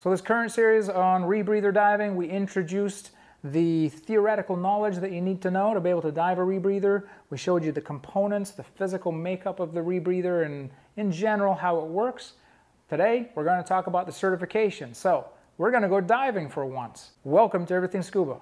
So this current series on rebreather diving, we introduced the theoretical knowledge that you need to know to be able to dive a rebreather. We showed you the components, the physical makeup of the rebreather, and in general how it works. Today, we're going to talk about the certification. So we're going to go diving for once. Welcome to Everything Scuba.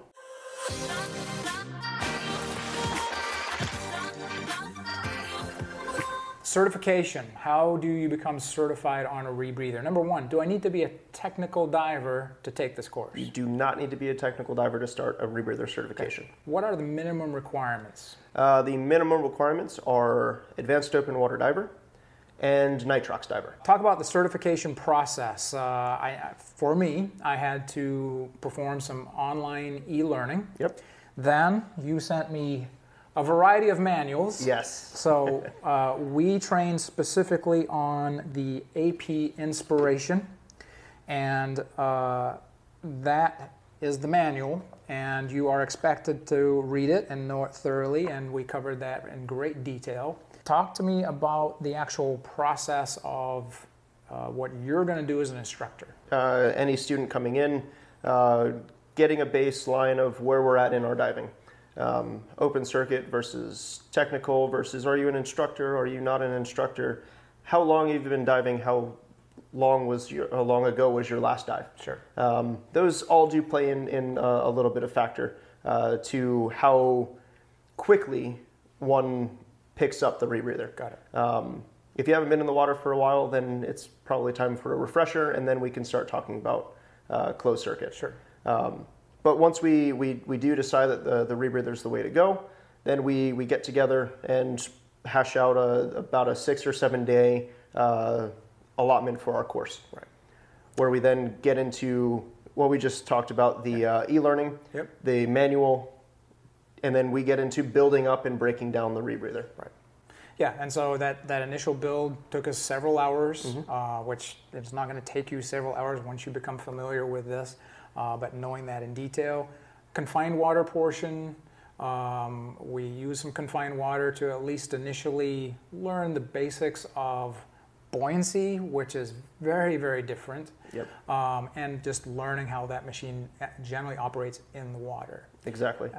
Certification. How do you become certified on a rebreather? Number one, do I need to be a technical diver to take this course? You do not need to be a technical diver to start a rebreather certification. Okay. What are the minimum requirements? The minimum requirements are advanced open water diver and nitrox diver. Talk about the certification process. For me, I had to perform some online e-learning. Yep. Then you sent me a variety of manuals. Yes. So we trained specifically on the AP Inspiration, and that is the manual, and you are expected to read it and know it thoroughly, and we covered that in great detail. Talk to me about the actual process of what you're going to do as an instructor. Any student coming in, getting a baseline of where we're at in our diving. Open circuit versus technical versus are you an instructor, are you not an instructor, how long have you been diving, how long ago was your last dive? Sure. Those all do play in a little bit of factor to how quickly one picks up the rebreather. Got it. If you haven't been in the water for a while, then it's probably time for a refresher, and then we can start talking about closed circuit. Sure. But once we do decide that the rebreather is the way to go, then we get together and hash out about a 6 or 7 day allotment for our course, right? Where we then get into what we just talked about, the e-learning, yep, the manual, and then we get into building up and breaking down the rebreather. Right. Yeah, and so that initial build took us several hours, mm-hmm, which it's not going to take you several hours once you become familiar with this. But knowing that in detail, confined water portion, we use some confined water to at least initially learn the basics of buoyancy, which is very, very different, yep, and just learning how that machine generally operates in the water. Exactly.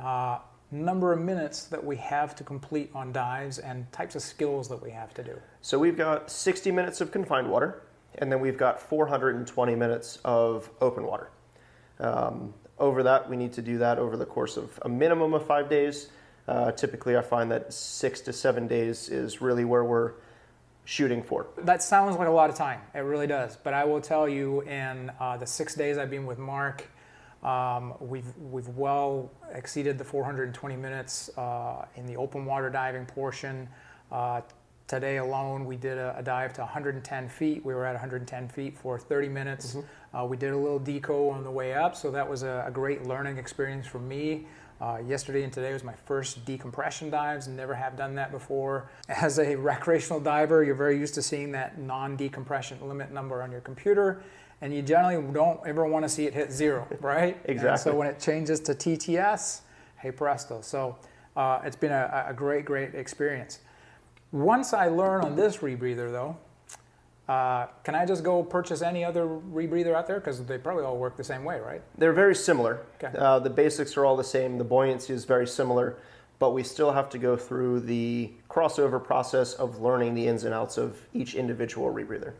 Number of minutes that we have to complete on dives and types of skills that we have to do. So we've got 60 minutes of confined water, and then we've got 420 minutes of open water. Over that, we need to do that over the course of a minimum of 5 days. Typically, I find that 6 to 7 days is really where we're shooting for. That sounds like a lot of time. It really does. But I will tell you, in the 6 days I've been with Mark, we've well exceeded the 420 minutes in the open water diving portion. Today alone, we did a dive to 110 feet. We were at 110 feet for 30 minutes. Mm-hmm. We did a little deco on the way up, so that was a great learning experience for me. Yesterday and today was my first decompression dives, never have done that before. As a recreational diver, you're very used to seeing that non-decompression limit number on your computer, and you generally don't ever want to see it hit zero, right? Exactly. And so when it changes to TTS, hey presto. So it's been a great, great experience. Once I learn on this rebreather, though, can I just go purchase any other rebreather out there? Because they probably all work the same way, right? They're very similar. Okay. The basics are all the same. The buoyancy is very similar, but we still have to go through the crossover process of learning the ins and outs of each individual rebreather.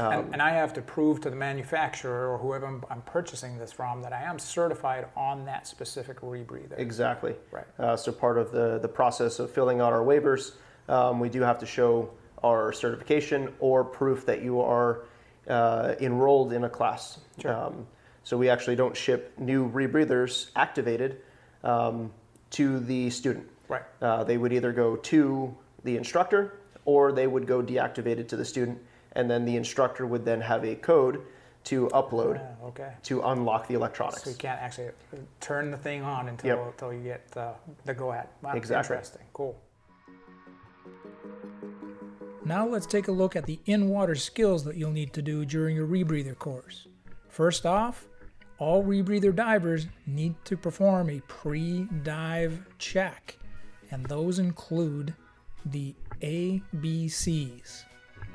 All right. And I have to prove to the manufacturer or whoever I'm purchasing this from that I am certified on that specific rebreather. Exactly. Right. So part of the process of filling out our waivers, we do have to show our certification or proof that you are enrolled in a class. Sure. So we actually don't ship new rebreathers activated to the student. Right. They would either go to the instructor or they would go deactivated to the student, and then the instructor would then have a code to upload, okay, to unlock the electronics. So you can't actually turn the thing on until, yep, until you get the go at. Wow, exactly. Interesting. Cool. Now let's take a look at the in-water skills that you'll need to do during your rebreather course. First off, all rebreather divers need to perform a pre-dive check, and those include the ABCs.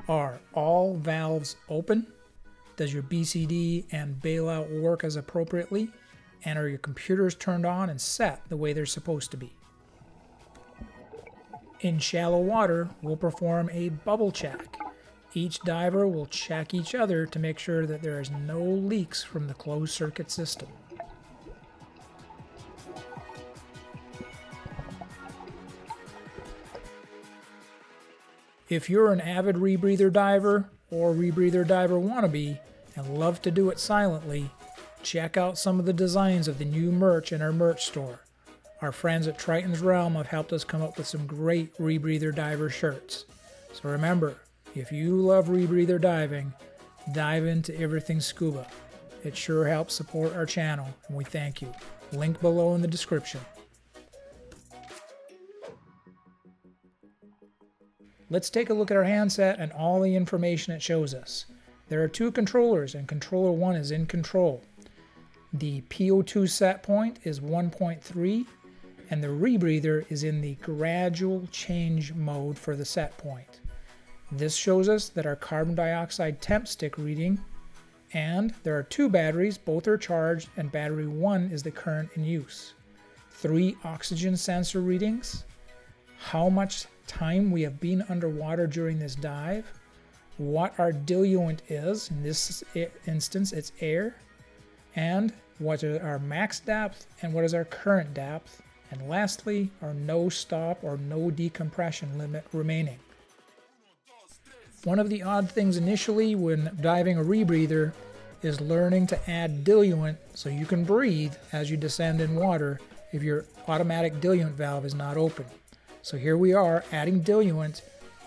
Are all valves open? Does your BCD and bailout work as appropriately? And are your computers turned on and set the way they're supposed to be? In shallow water, we'll perform a bubble check. Each diver will check each other to make sure that there is no leaks from the closed circuit system. If you're an avid rebreather diver or rebreather diver wannabe and love to do it silently, check out some of the designs of the new merch in our merch store. Our friends at Triton's Realm have helped us come up with some great rebreather diver shirts. So remember, if you love rebreather diving, dive into Everything Scuba. It sure helps support our channel, and we thank you. Link below in the description. Let's take a look at our handset and all the information it shows us. There are two controllers, and controller 1 is in control. The PO2 set point is 1.3, and the rebreather is in the gradual change mode for the set point. This shows us that our carbon dioxide temp stick reading, and there are two batteries, both are charged, and battery 1 is the current in use. 3 oxygen sensor readings, how much time we have been underwater during this dive, what our diluent is, in this instance it's air, and what is our max depth and what is our current depth, and lastly our no stop or no decompression limit remaining. One of the odd things initially when diving a rebreather is learning to add diluent so you can breathe as you descend in water if your automatic diluent valve is not open. So here we are adding diluent,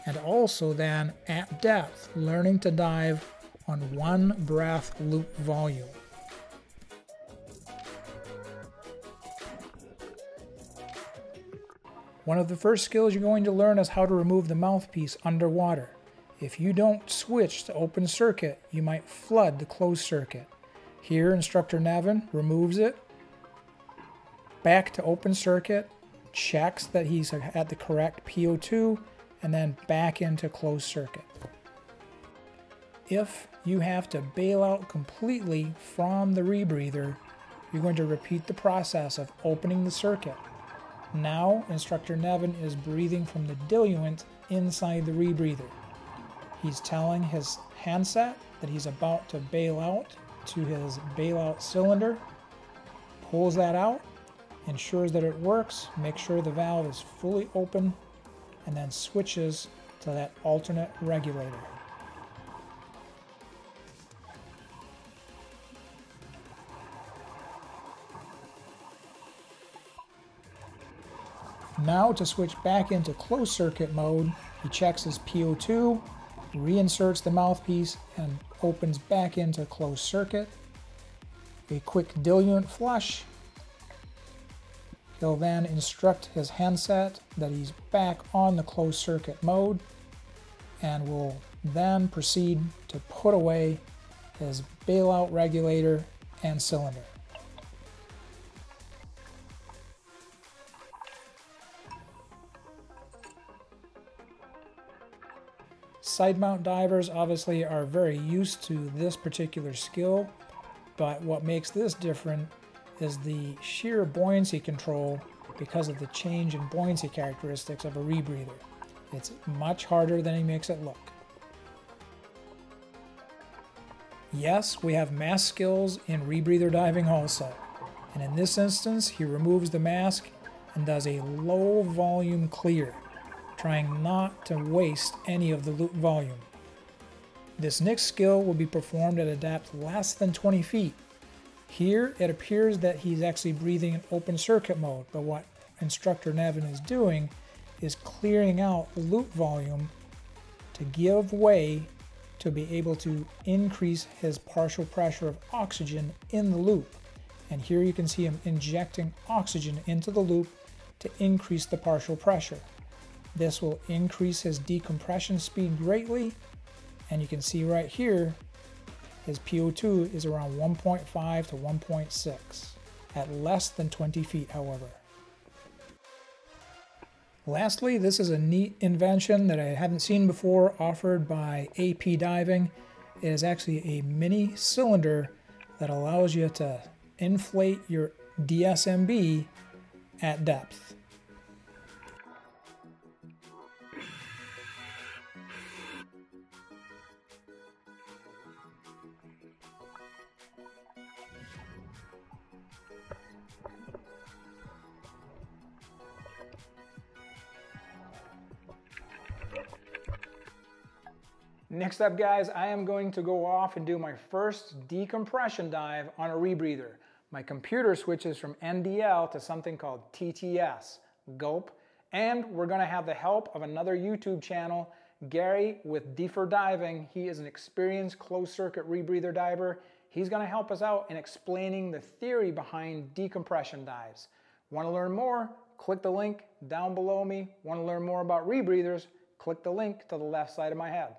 and also then at depth learning to dive on one breath loop volume. One of the first skills you're going to learn is how to remove the mouthpiece underwater. If you don't switch to open circuit, you might flood the closed circuit. Here, Instructor Nevin removes it, back to open circuit, checks that he's at the correct PO2, and then back into closed circuit. If you have to bail out completely from the rebreather, you're going to repeat the process of opening the circuit. Now, Instructor Nevin is breathing from the diluent inside the rebreather. He's telling his handset that he's about to bail out to his bailout cylinder, pulls that out, ensures that it works, makes sure the valve is fully open, and then switches to that alternate regulator. Now to switch back into closed circuit mode, he checks his PO2, reinserts the mouthpiece, and opens back into closed circuit. A quick diluent flush. He'll then instruct his handset that he's back on the closed circuit mode, and will then proceed to put away his bailout regulator and cylinder. Side mount divers obviously are very used to this particular skill, but what makes this different is the sheer buoyancy control because of the change in buoyancy characteristics of a rebreather. It's much harder than he makes it look. Yes, we have mask skills in rebreather diving also. And in this instance, he removes the mask and does a low volume clear, trying not to waste any of the loop volume. This next skill will be performed at a depth less than 20 feet. Here, it appears that he's actually breathing in open circuit mode, but what Instructor Nevin is doing is clearing out the loop volume to give way to be able to increase his partial pressure of oxygen in the loop. And here you can see him injecting oxygen into the loop to increase the partial pressure. This will increase his decompression speed greatly, and you can see right here his PO2 is around 1.5 to 1.6, at less than 20 feet, however. Lastly, this is a neat invention that I haven't seen before offered by AP Diving. is actually a mini cylinder that allows you to inflate your DSMB at depth. Next up, guys, I am going to go off and do my first decompression dive on a rebreather. My computer switches from NDL to something called TTS, gulp, and we're gonna have the help of another YouTube channel, Gary with D4 Diving. He is an experienced closed circuit rebreather diver. He's gonna help us out in explaining the theory behind decompression dives. Wanna learn more? Click the link down below me. Wanna learn more about rebreathers? Click the link to the left side of my head.